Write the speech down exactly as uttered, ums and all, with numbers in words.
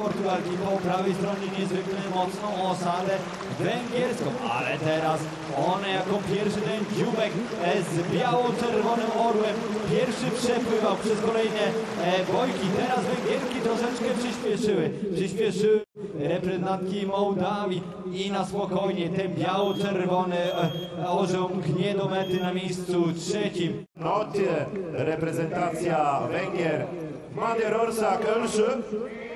Portugalki po prawej stronie niezwykle mocną osadę węgierską, ale teraz one jako pierwszy ten dziubek z biało-czerwonym orłem pierwszy przepływał przez kolejne bojki. Teraz Węgierki troszeczkę przyspieszyły, przyspieszyły reprezentantki Mołdawii i na spokojnie ten biało-czerwony orzeł mknie do mety na miejscu trzecim. Noty reprezentacja Węgier Magyarország első.